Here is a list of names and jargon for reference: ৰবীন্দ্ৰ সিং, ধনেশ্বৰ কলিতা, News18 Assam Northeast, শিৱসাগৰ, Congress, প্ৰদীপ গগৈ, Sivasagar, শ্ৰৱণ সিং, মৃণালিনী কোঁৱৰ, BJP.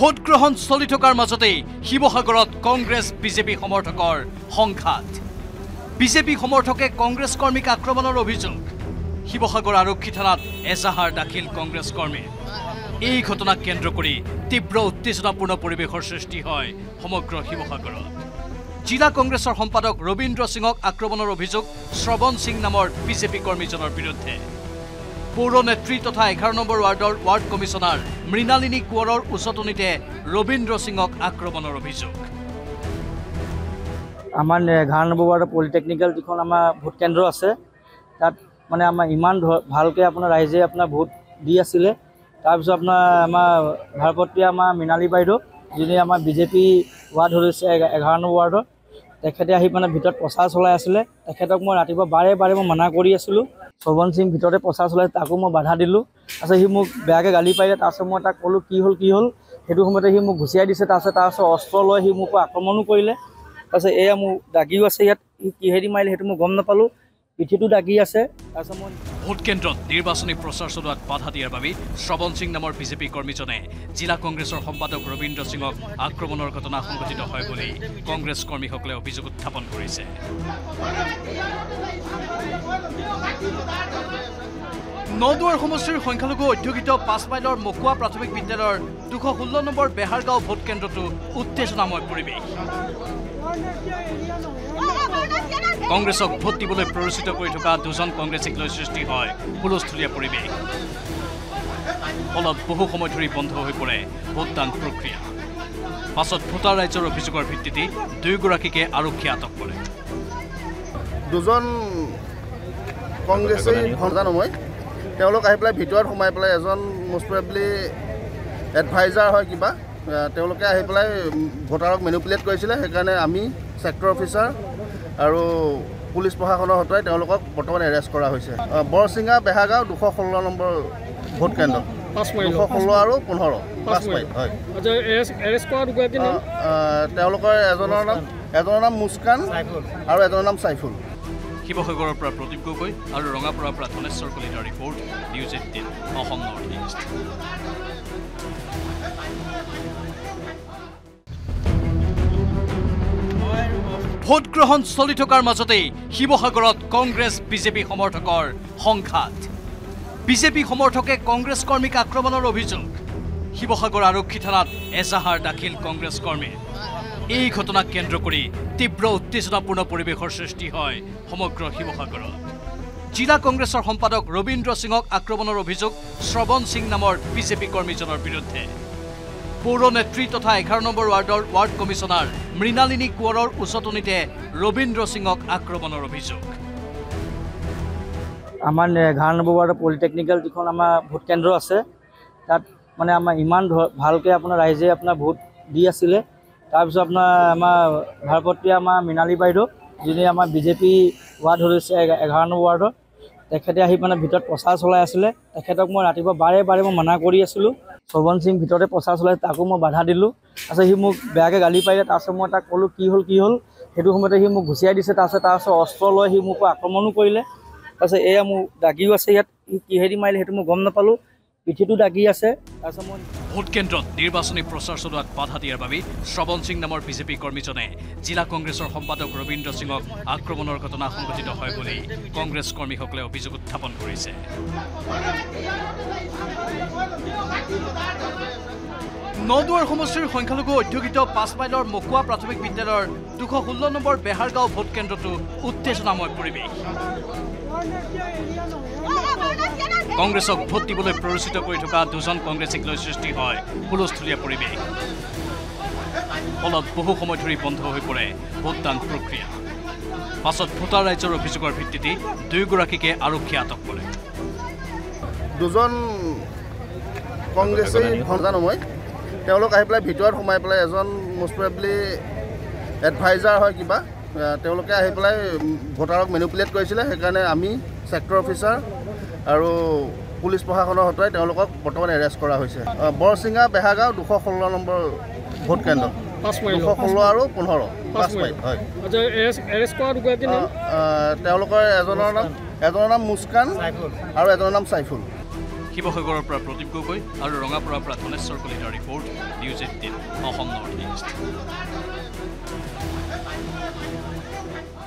vote গ্ৰহণ চলি থকাৰ মাজতে শিৱসাগৰত কংগ্ৰেছ বিজেপি সমৰ্থকৰ সংঘাত বিজেপি সমৰ্থকে কংগ্ৰেছ কৰ্মীক আক্ৰমণৰ অভিযোগ শিৱসাগৰ আৰক্ষী থানাত এজাহাৰ দাখিল কংগ্ৰেছ কৰ্মী এই ঘটনাক কেন্দ্ৰ কৰি তীব্ৰ উত্তেজনাপূৰ্ণ পৰিৱেশৰ সৃষ্টি হয় সমগ্ৰ শিৱসাগৰত জিলা কংগ্ৰেছৰ সম্পাদক ৰবীন্দ্ৰ সিংক আক্ৰমণৰ অভিযোগ শ্ৰৱণ সিং নামৰ বিজেপি কৰ্মীজনৰ বিৰুদ্ধে পৌৰ নেত্ৰী তথা 11 নম্বৰ ৱাৰ্ডৰ ৱাৰ্ড কমিশনাৰ মৃণালিনী কোঁৱৰৰ উচতনিতে ৰবীন্দ্ৰ সিংক আক্ৰমণৰ অভিযোগ আমাৰ 11 নম্বৰ ৱাৰ্ডৰ পলিটেকনিক্যাল যিখন আমাৰ ভোট কেন্দ্ৰ আছে তাত মানে আমাৰ ইমান ভালকে আপোনাৰ ৰাইজে আপোনাৰ ভোট দি আছিল তাৰ পিছত আপোনাৰ আমাৰ ভাৰতপ্ৰিয়া আমাৰ মৃণালী বাইদেউ যিনি আমাৰ বিজেপি ৱাৰ্ড হৈছে 11 নম্বৰ ৱাৰ্ডৰ তেখেতে আহি মানে ভিতৰত প্ৰচাৰ চলাই আছিল তেখেতক মই ৰাতিপুৱা বাৰে বাৰে মই মানা কৰি আছিলো Sivasagar Singh ভিতরে পচা চলাই তাকো মই বাধা দিলো আছে হি মোক বেয়াকে গালি পাইলে তাছে মই তাক কলো কি হল হেতু সময়তে হি মোক ঘুচিয়াই দিছে তাছে অস্ত্ৰ লৈ হি মোক আক্ৰমণ কৰিলে আছে এয়া মু দাগিও আছে ইয়াত কি হেৰি মাইল হেতু মই গম নাপালো পিঠিটো দাগি আছে আছে মই ভোট কেন্দ্ৰত নিৰ্বাচনী প্ৰচাৰ চলোৱাত বাধা দিয়াৰ বাবে শ্ৰৱণ সিং নামৰ বিজেপি কৰ্মীজনে জিলা কংগ্ৰেছৰ সম্পাদক ৰবীন্দ্ৰ সিংক আক্ৰমণৰ ঘটনা সংঘটিত হয় বুলি কংগ্ৰেছ কৰ্মীসকলে অভিযোগ উত্থাপন কৰিছে নদুৱাৰ সমষ্টিৰ সংখ্যালঘু অধ্যুষিত পাঁচমাইলৰ মকুৱা প্ৰাথমিক বিদ্যালয়ৰ 216 নম্বৰ বেহাৰগাঁও ভোট কেন্দ্ৰটো উত্তেজনাময় পৰিৱেশ কংগ্ৰেছক ভোট দিবলৈ প্ৰৰোচিত কৰি থকা দুজন কংগ্ৰেছীক লৈ সৃষ্টি হয় হুলস্থুলীয়া পৰিৱেশ ফলত বহু সময় ধৰি বন্ধ হৈ পৰে ভোটদান প্ৰক্ৰিয়া পাছত ভোটাৰ ৰাইজৰ অভিযোগৰ ভিত্তিতে দুয়োগৰাকীকে আৰক্ষী আটক কৰে দুজন কংগ্ৰেছী ভোটদানময় তেওলোক আহি প্লাই ভিতৰত সোমাই প্লাই এজন মোস্ট প্ৰবেবলি এডভাইজাৰ হয় কিবা তেওলোকে আহি প্লাই ভোটাৰক ম্যানিপুলেট কৰিছিল হেকাৰণে আমি সেক্টৰ অফিচাৰ আৰু পুলিশ প্ৰশাসনৰ হতাই তেওলোকক বৰ্তমান এৰেষ্ট কৰা হৈছে বৰসিংহা বেহাগাঁও 216 নম্বৰ ভোট কেন্দ্ৰ 216 আৰু 15 5 হয় আচ্ছা এৰেষ্ট কৰা দুগা কি নাম তেওলোকৰ এজনৰ নাম মুস্কান আৰু এজনৰ নাম সাইফুল শিৱসাগৰৰ পৰা প্ৰদীপ গগৈ আৰু ৰঙাপৰাৰ পৰা ধনেশ্বৰ কলিতাৰ report news 18 Assam north east vote গ্ৰহণ চলি থকাৰ মাজতে শিৱসাগৰত কংগ্ৰেছ বিজেপি সমৰ্থকৰ সংঘাত বিজেপি সমৰ্থকে কংগ্ৰেছ কৰ্মীক আক্ৰমণৰ অভিযোগ শিৱসাগৰ আৰক্ষী থানাত এজাহাৰ দাখিল কংগ্ৰেছ কৰ্মী এই ঘটনাক কেন্দ্ৰ কৰি তীব্ৰ উত্তেজনাপূৰ্ণ পৰিৱেশৰ সৃষ্টি হয় সমগ্ৰ শিৱসাগৰত জিলা কংগ্ৰেছৰ সম্পাদক ৰবীন্দ্ৰ সিংক আক্ৰমণৰ অভিযোগ শ্ৰৱণ সিং নামৰ বিজেপি কৰ্মীজনৰ বিৰুদ্ধে পৌৰ নেত্ৰী তথা 11 নম্বৰ ৱাৰ্ডৰ ৱাৰ্ড কমিশনাৰ মৃণালিনী কোঁৱৰৰ উচতনিতে ৰবীন্দ্ৰ সিংক আক্ৰমণৰ অভিযোগ আমাৰ 11 নম্বৰ ৱাৰ্ডৰ পলিটেকনিক্যাল যিখন আমাৰ ভোট কেন্দ্ৰ আছে তাত মানে আমাৰ ইমান ভালকে আপোনাৰ ৰাইজে আপোনাৰ ভোট দি আছিল তাৰ পিছত আপোনাৰ আমাৰ ভাৰতপ্ৰিয়া আমাৰ মৃণালী বাইদেউ যিনি আমাৰ বিজেপি ৱাৰ্ড হৈছে 11 নম্বৰ ৱাৰ্ডৰ তেখেতে আহি মানে ভিতৰত প্ৰচাৰ চলাই আছিল তেখেতক মই ৰাতিপুৱা বাৰে বাৰে মই মানা কৰি আছিলো শ্ৰৱণ সিং ভিতৰতে প্ৰচাৰ চলাই তাকো মই বাধা দিলো আছে হি মোক বেয়াকে গালি পাইলে তাছে মই তাক কলো কি হল হেতু সময়তে হি মোক ঘুচিয়াই দিছে তাছে অস্ত্ৰ লৈ হি মোক আক্ৰমণ কৰিলে আছে এয়া মু দাগিও আছে ইয়াত কি হেৰি মাইল হেতু মই গম নাপালো পিঠিটো দাগি আছে আছে মই ভোট কেন্দ্ৰত নিৰ্বাচনী প্ৰচাৰ চলোৱাত বাধা দিয়াৰ বাবে শ্ৰৱণ সিং নামৰ বিজেপি কৰ্মীজনে জিলা কংগ্ৰেছৰ সম্পাদক ৰবীন্দ্ৰ সিংক আক্ৰমণৰ ঘটনা সংঘটিত হয় বুলি কংগ্ৰেছ কৰ্মীসকলে অভিযোগ উত্থাপন কৰিছে নদুৱাৰ সমষ্টিৰ সংখ্যালঘু অধ্যুষিত পাঁচমাইলৰ মকুৱা প্ৰাথমিক বিদ্যালয়ৰ 216 নম্বৰ বেহাৰগাঁও ভোট কেন্দ্ৰটো উত্তেজনাময় পৰিৱেশ কংগ্ৰেছক ভোট দিবলৈ প্ৰৰোচিত কৰি থকা দুজন কংগ্ৰেছীক লৈ সৃষ্টি হয় হুলস্থুলীয়া পৰিৱেশ ফলত বহু সময় ধৰি বন্ধ হৈ পৰে ভোটদান প্ৰক্ৰিয়া পাছত ভোটাৰ ৰাইজৰ অভিযোগৰ ভিত্তিতে দুয়োগৰাকীকে আৰক্ষী আটক কৰে দুজন কংগ্ৰেছী ভোটদানময় তেওলোক আহি প্লাই ভিতৰত সোমাই প্লাই এজন মোস্ট প্ৰবেবলি এডভাইজাৰ হয় কিবা তেওলোকে আহি প্লাই ভোটাৰক ম্যানিপুলেট কৰিছিল হেকাৰণে আমি সেক্টৰ অফিচাৰ আৰু পুলিশ প্ৰশাসনৰ হতাই তেওলোকক বৰ্তমান এৰেষ্ট কৰা হৈছে বৰসিংহা বেহাগাঁও 216 নম্বৰ ভোট কেন্দ্ৰ 216 আৰু 15 5 হয় আচ্ছা এৰেষ্ট কৰা দুগা কি নাম তেওলোকৰ এজনৰ নাম মুস্কান আৰু এজনৰ নাম সাইফুল Sivasagar পৰা প্ৰদীপ গগৈ আৰু ৰঙাপৰা পৰা ধনেশ্বৰ কলিতাৰ report news 18 Assam north east